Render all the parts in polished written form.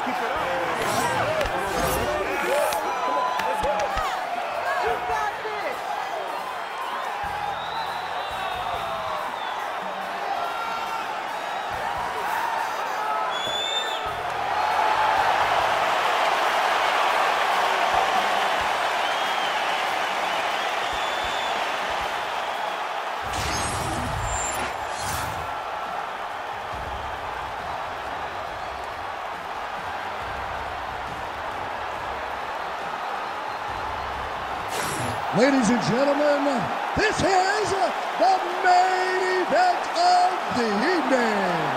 Let's keep it up. Ladies and gentlemen, this is the main event of the evening.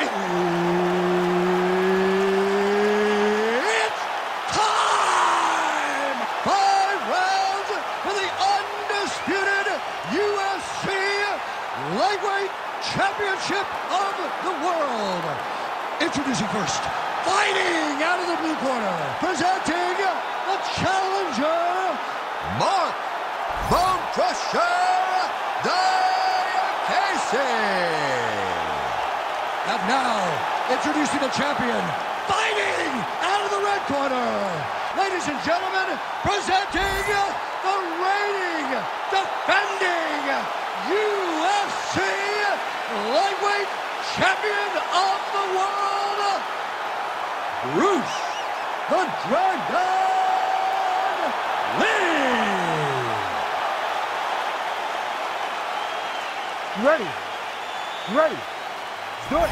It's time! 5 rounds for the undisputed UFC Lightweight Championship of the World. Introducing first, fighting out of the blue corner, presenting the challenger, Mark Roadcrusher, Daya Casey. And now, introducing the champion, fighting out of the red corner. Ladies and gentlemen, presenting the reigning, defending UFC Lightweight Champion of the World, Bruce the Dragon. Ready, ready, let's do it.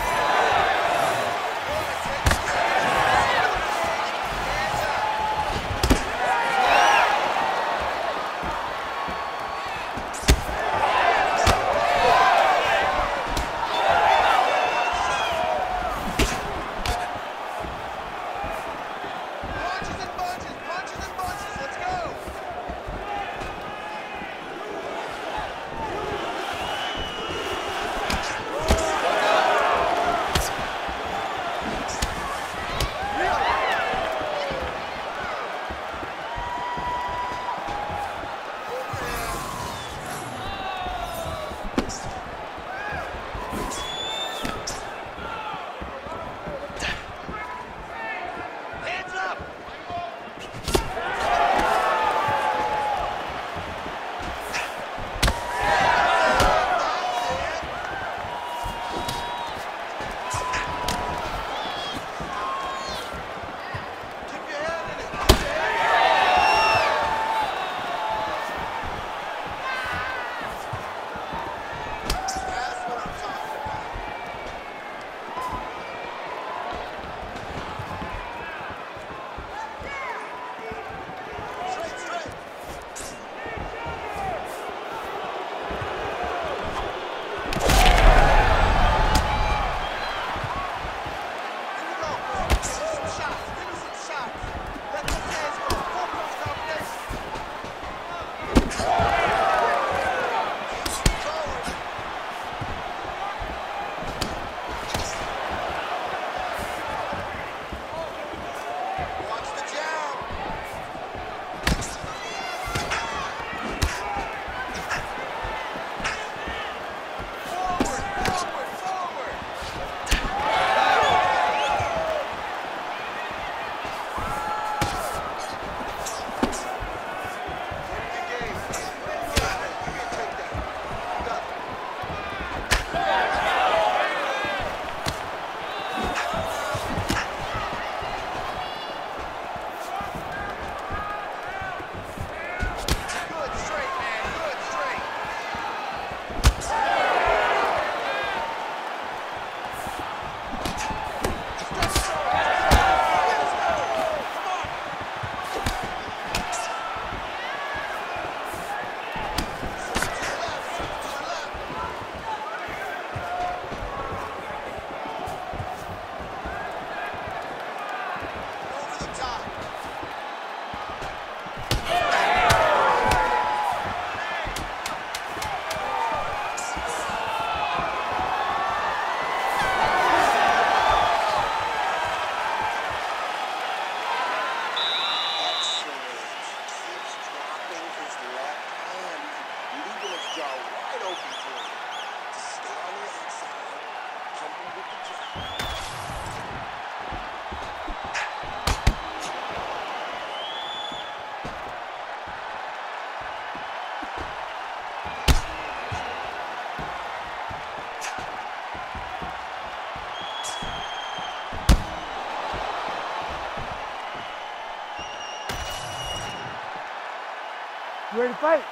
Fight.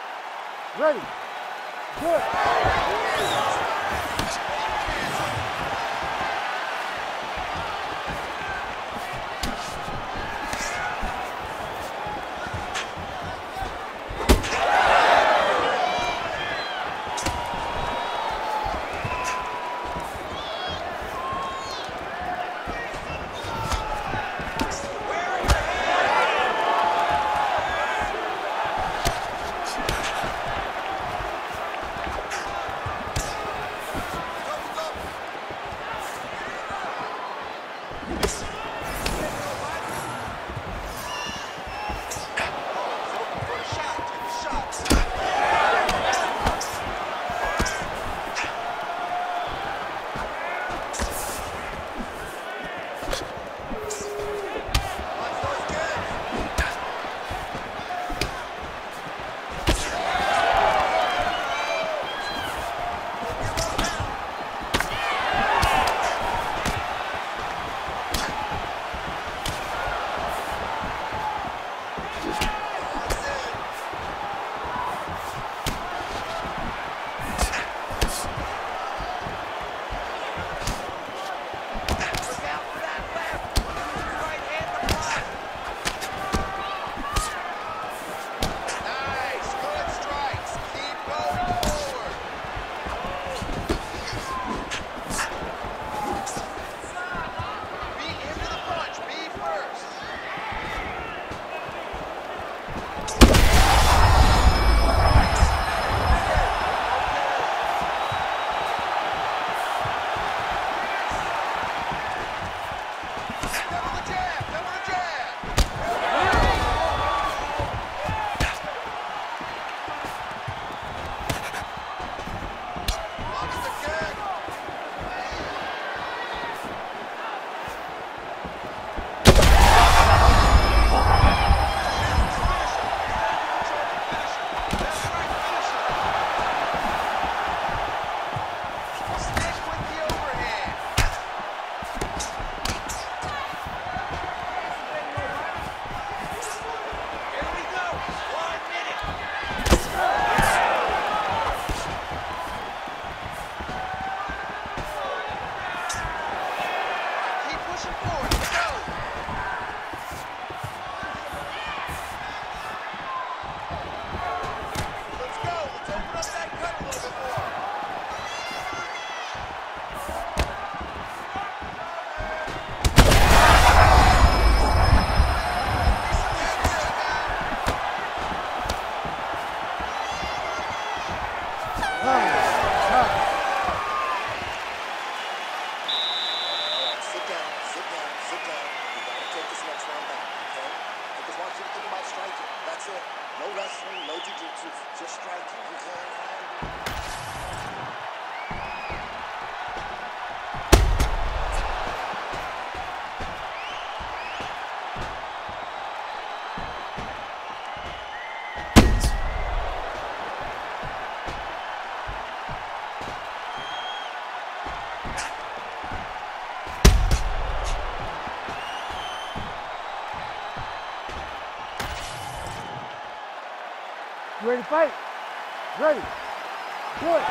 Ready. Good. You ready to fight? Ready. Good.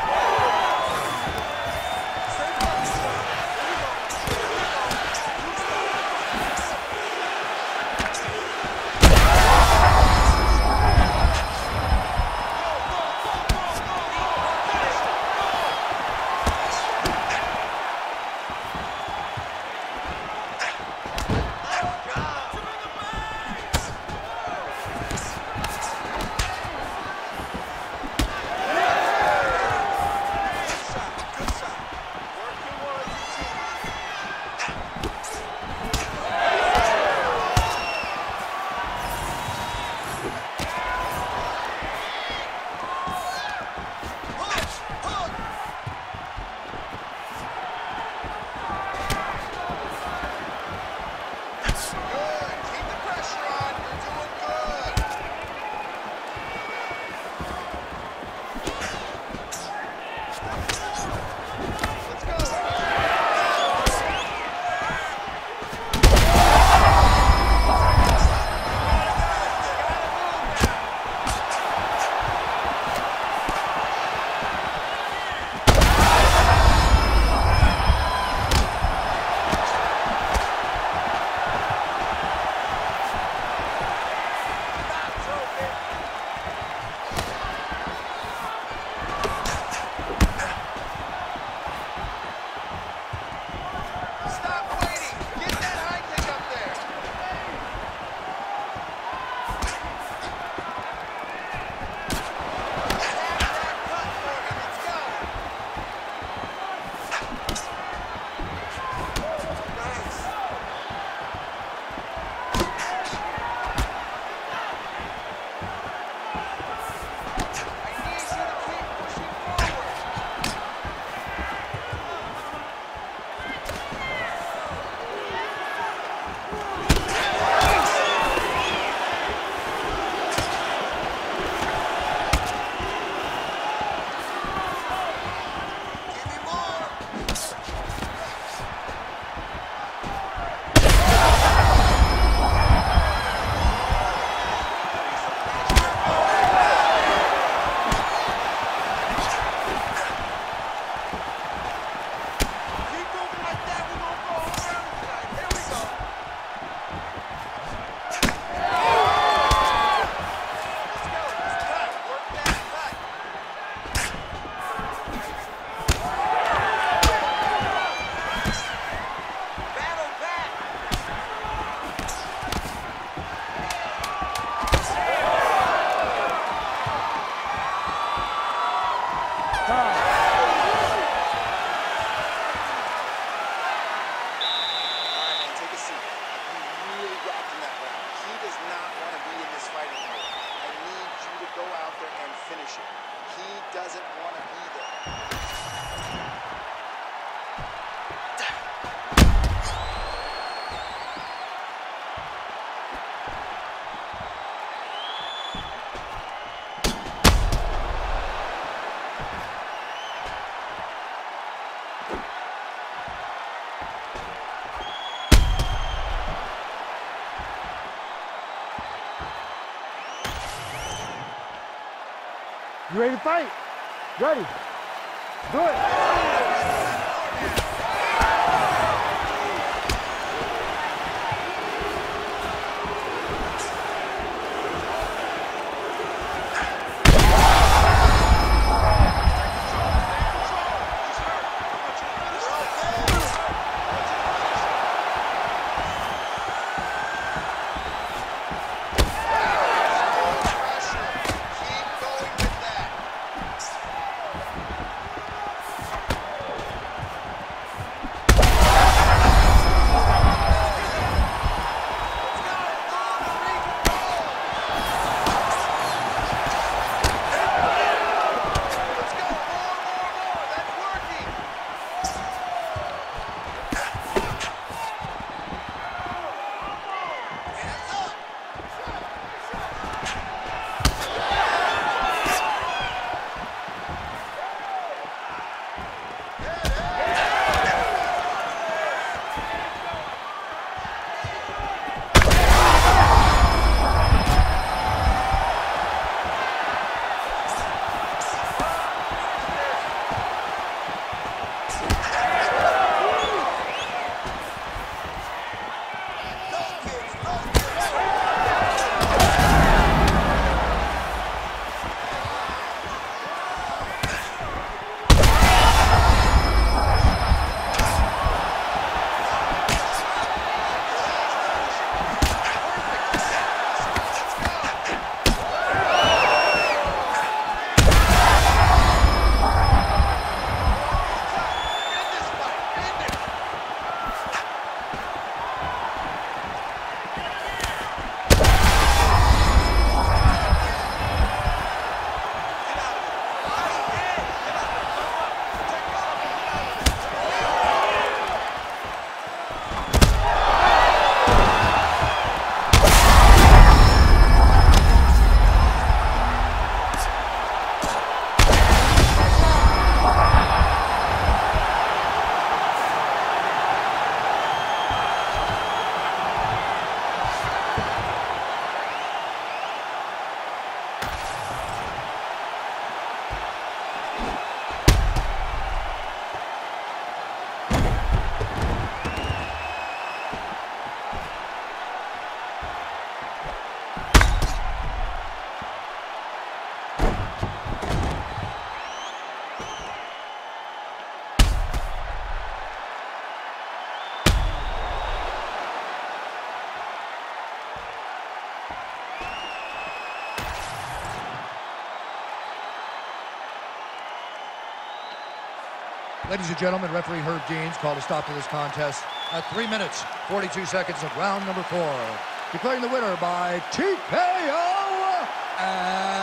You ready to fight? Ready. Do it. Ladies and gentlemen, referee Herb Dean's called a stop to this contest at 3 minutes, 42 seconds of round number 4. Declaring the winner by TKO and...